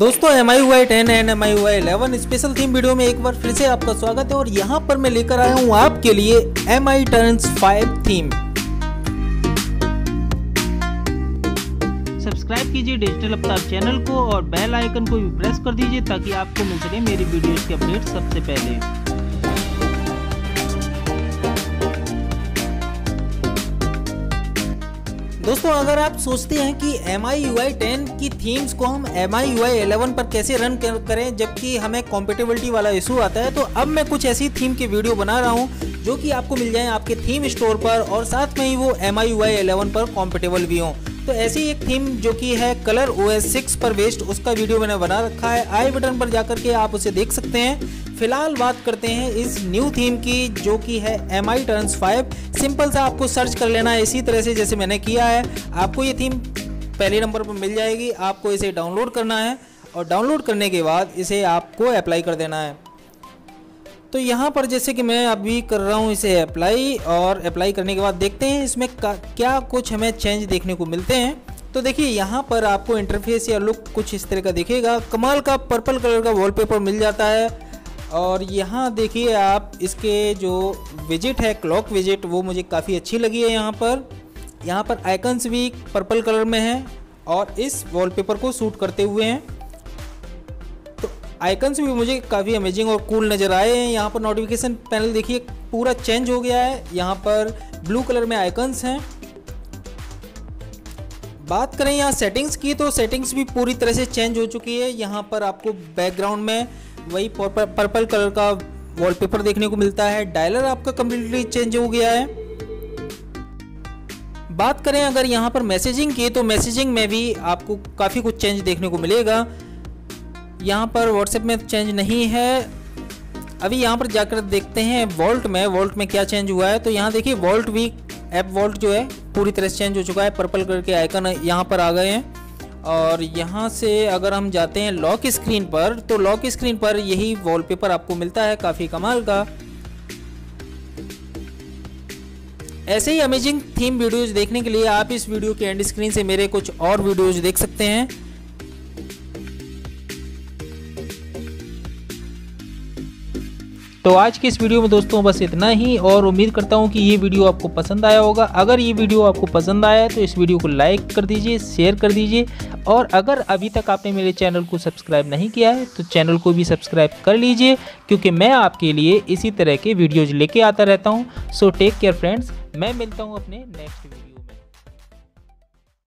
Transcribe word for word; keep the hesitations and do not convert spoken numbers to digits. दोस्तों M I U I ten and M I U I eleven special theme video में एक बार फिर से आपका स्वागत है और यहाँ पर मैं लेकर आया हूँ आपके लिए M I turns five theme. Subscribe कीजिए डिजिटल अवतार चैनल को और बेल आइकन को भी प्रेस कर दीजिए ताकि आपको मिल सके मेरी वीडियोस के अपडेट सबसे पहले। दोस्तों अगर आप सोचते हैं कि M I U I ten की थीम्स को हम M I U I eleven पर कैसे रन करें जबकि हमें कॉम्पेटेबिलिटी वाला इशू आता है, तो अब मैं कुछ ऐसी थीम की वीडियो बना रहा हूं जो कि आपको मिल जाए आपके थीम स्टोर पर और साथ में ही वो M I U I eleven पर कॉम्पेटेबल भी हों। तो ऐसी एक थीम जो कि है कलर ओ एस सिक्स पर बेस्ड, उसका वीडियो मैंने बना रखा है, आई बटन पर जाकर के आप उसे देख सकते हैं। फिलहाल बात करते हैं इस न्यू थीम की जो कि है M I turns five. Simple सा आपको सर्च कर लेना है इसी तरह से जैसे मैंने किया है, आपको ये थीम पहले नंबर पर मिल जाएगी। आपको इसे डाउनलोड करना है और डाउनलोड करने के बाद इसे आपको अप्लाई कर देना है। तो यहाँ पर जैसे कि मैं अभी कर रहा हूँ इसे अप्लाई, और अप्लाई करने के बाद देखते हैं इसमें क्या कुछ हमें चेंज देखने को मिलते हैं। तो देखिए यहाँ पर आपको इंटरफेस या लुक कुछ इस तरह का दिखेगा। कमाल का पर्पल कलर का वॉलपेपर मिल जाता है और यहाँ देखिए आप इसके जो विजिट है क्लॉक विजिट वो मुझे काफ़ी अच्छी लगी है। यहाँ पर यहाँ पर आइकन्स भी पर्पल कलर में हैं और इस वॉलपेपर को शूट करते हुए हैं। आइकन्स भी मुझे काफ़ी अमेजिंग और कूल नज़र आए हैं। यहाँ पर नोटिफिकेशन पैनल देखिए पूरा चेंज हो गया है, यहाँ पर ब्लू कलर में आइकन्स हैं। बात करें यहाँ सेटिंग्स की, तो सेटिंग्स भी पूरी तरह से चेंज हो चुकी है। यहाँ पर आपको बैकग्राउंड में वही पर्पल कलर का वॉलपेपर देखने को मिलता है। डायलर आपका कम्प्लीटली चेंज हो गया है। बात करें अगर यहाँ पर मैसेजिंग की, तो मैसेजिंग में भी आपको काफ़ी कुछ चेंज देखने को मिलेगा। यहाँ पर व्हाट्सएप में चेंज नहीं है। अभी यहाँ पर जाकर देखते हैं वॉल्ट में, वॉल्ट में क्या चेंज हुआ है। तो यहाँ देखिए वॉल्ट भी ऐप वॉल्ट जो है पूरी तरह से चेंज हो चुका है, पर्पल कलर के आइकन यहाँ पर आ गए हैं। और यहाँ से अगर हम जाते हैं लॉक स्क्रीन पर, तो लॉक स्क्रीन पर यही वॉलपेपर आपको मिलता है, काफ़ी कमाल का। ऐसे ही अमेजिंग थीम वीडियोज़ देखने के लिए आप इस वीडियो के एंड स्क्रीन से मेरे कुछ और वीडियोज़ देख सकते हैं। तो आज के इस वीडियो में दोस्तों बस इतना ही, और उम्मीद करता हूँ कि ये वीडियो आपको पसंद आया होगा। अगर ये वीडियो आपको पसंद आया है तो इस वीडियो को लाइक कर दीजिए, शेयर कर दीजिए, और अगर अभी तक आपने मेरे चैनल को सब्सक्राइब नहीं किया है तो चैनल को भी सब्सक्राइब कर लीजिए, क्योंकि मैं आपके लिए इसी तरह के वीडियोज़ लेके आता रहता हूँ। सो टेक केयर फ्रेंड्स, मैं मिलता हूँ अपने नेक्स्ट वीडियो।